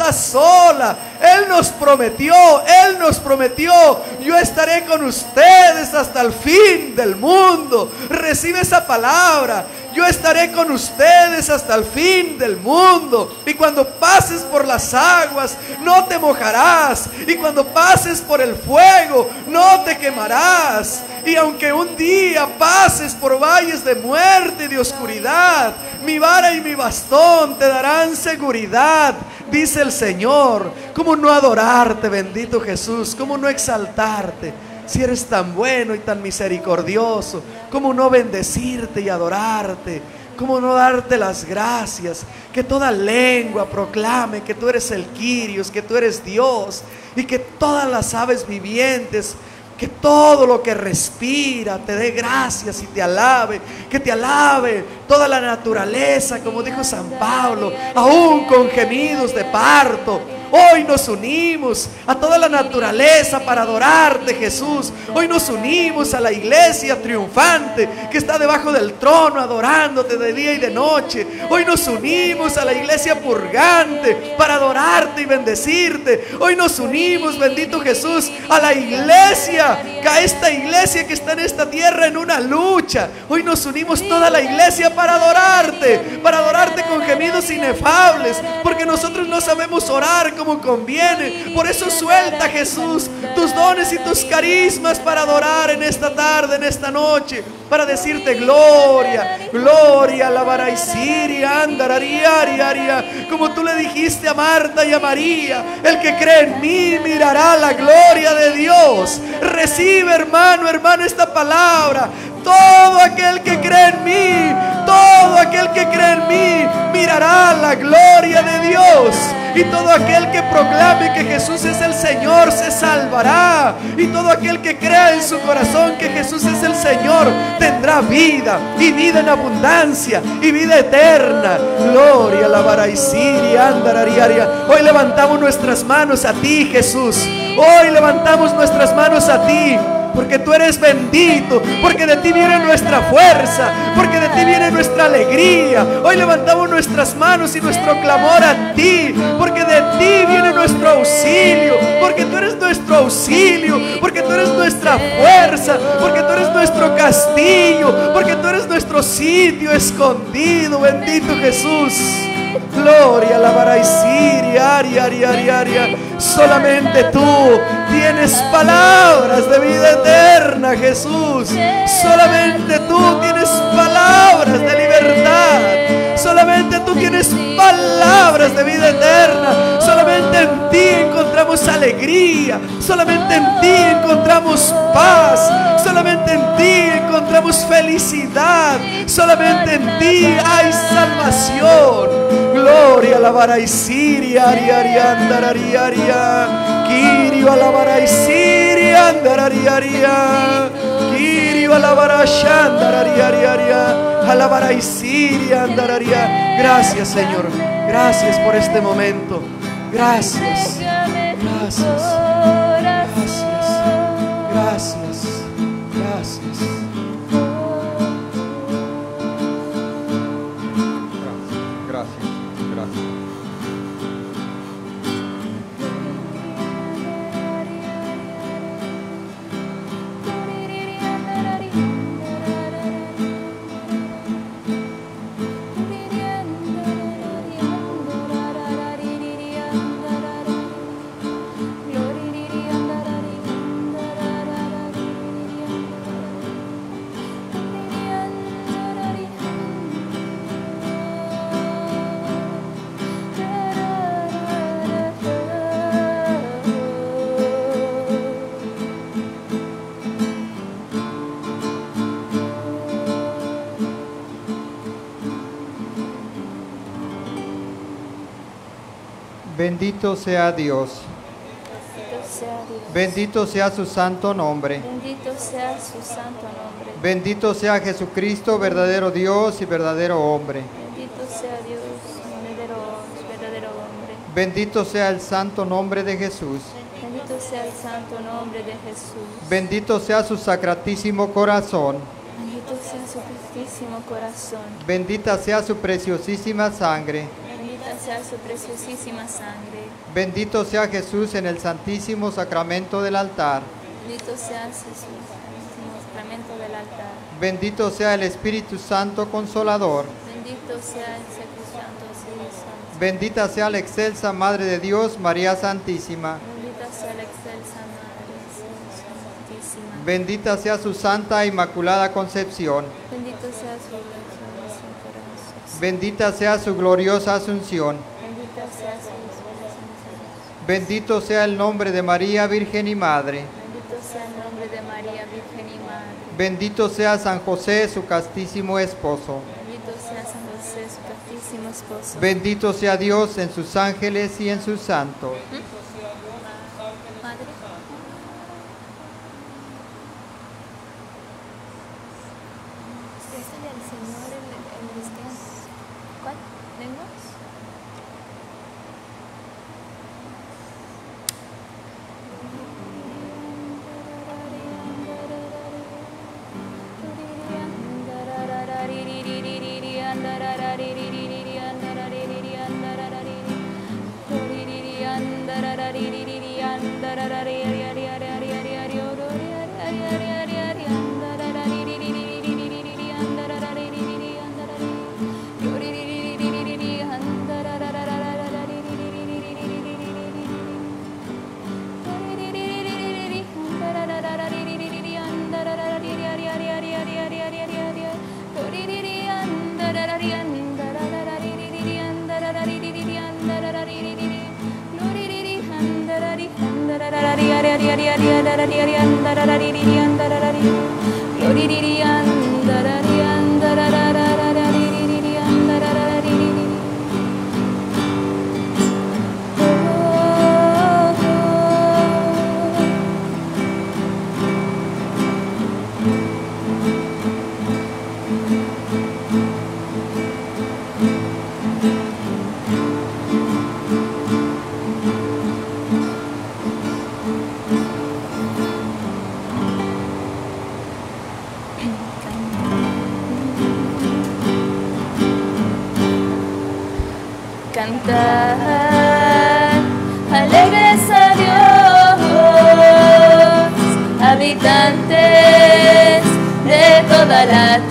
está sola. Él nos prometió, yo estaré con ustedes hasta el fin del mundo. Recibe esa palabra, yo estaré con ustedes hasta el fin del mundo. Y cuando pases por las aguas, no te mojarás. Y cuando pases por el fuego, no te quemarás. Y aunque un día pases por valles de muerte y de oscuridad, mi vara y mi bastón te darán seguridad, dice el Señor. ¿Cómo no adorarte, bendito Jesús? ¿Cómo no exaltarte? Si eres tan bueno y tan misericordioso, ¿cómo no bendecirte y adorarte? ¿Cómo no darte las gracias? Que toda lengua proclame que tú eres el Kyrios, que tú eres Dios, y que todas las aves vivientes, que todo lo que respira te dé gracias y te alabe, que te alabe toda la naturaleza, como dijo San Pablo, aún con gemidos de parto. Hoy nos unimos a toda la naturaleza para adorarte, Jesús. Hoy nos unimos a la iglesia triunfante que está debajo del trono adorándote de día y de noche. Hoy nos unimos a la iglesia purgante para adorarte y bendecirte. Hoy nos unimos, bendito Jesús, a la iglesia, a esta iglesia que está en esta tierra en una lucha. Hoy nos unimos toda la iglesia para adorarte con gemidos inefables, porque nosotros no sabemos orar como conviene. Por eso suelta, Jesús, tus dones y tus carismas para adorar en esta tarde, en esta noche, para decirte gloria, gloria, la Baraisiria, andararía, ariaria, como tú le dijiste a Marta y a María, el que cree en mí mirará la gloria de Dios. Recibe, hermano, hermana, esta palabra. Todo aquel que cree en mí, todo aquel que cree en mí mirará la gloria de Dios. Y todo aquel que proclame que Jesús es el Señor se salvará. Y todo aquel que crea en su corazón que Jesús es el Señor tendrá vida, y vida en abundancia, y vida eterna. Gloria, la Baraisiria, andarariaria. Hoy levantamos nuestras manos a ti, Jesús. Hoy levantamos nuestras manos a ti, porque tú eres bendito, porque de ti viene nuestra fuerza, porque de ti viene nuestra alegría. Hoy levantamos nuestras manos y nuestro clamor a ti, porque de ti viene nuestro auxilio, porque tú eres nuestro auxilio, porque tú eres nuestra fuerza, porque tú eres nuestro castillo, porque tú eres nuestro sitio escondido, bendito Jesús. Gloria, la Baraisiria, aria, aria, aria, aria. Solamente tú tienes palabras de vida eterna, Jesús. Solamente tú tienes palabras de libertad. Solamente tú tienes palabras de vida eterna. Solamente en ti encontramos alegría. Solamente en ti encontramos paz. Solamente en ti encontramos felicidad. Solamente en ti hay salvación. Gloria, la Baraisiria, ariaria, andarariaria. Kyrio, la Baraisiria, andarariaria. Kyrio, la Barasha, andarariaria. A la Baraisiria, andarariaria. Gracias, Señor. Gracias por este momento. Gracias. Gracias. Gracias. Gracias. Gracias. Bendito sea Dios. Bendito sea su santo nombre. Bendito sea su santo nombre. Bendito sea Jesucristo, verdadero Dios y verdadero hombre. Bendito sea Dios, verdadero hombre. Bendito sea el santo nombre de Jesús. Bendito sea el santo nombre de Jesús. Bendito sea su sacratísimo corazón. Bendito sea su sacratísimo corazón. Bendita sea su preciosísima sangre. sea su preciosísima sangre. Bendito sea Jesús en el Santísimo Sacramento del altar. Bendito sea Jesús en el Santísimo Sacramento del altar. Bendito sea el Espíritu Santo Consolador. Bendito sea el Espíritu Santo Consolador. Bendita sea la excelsa Madre de Dios, María Santísima. Bendita sea la excelsa Madre Santísima. Bendita sea su Santa Inmaculada Concepción. Bendito sea su Bendita sea su gloriosa Asunción. Bendita sea su gloriosa Asunción. Bendito sea el nombre de María, Virgen y Madre. Bendito sea el nombre de María, Virgen y Madre. Bendito sea San José, su castísimo esposo. Bendito sea San José, su castísimo esposo. Bendito sea Dios en sus ángeles y en sus santos. Madre. Habitantes de toda la tierra.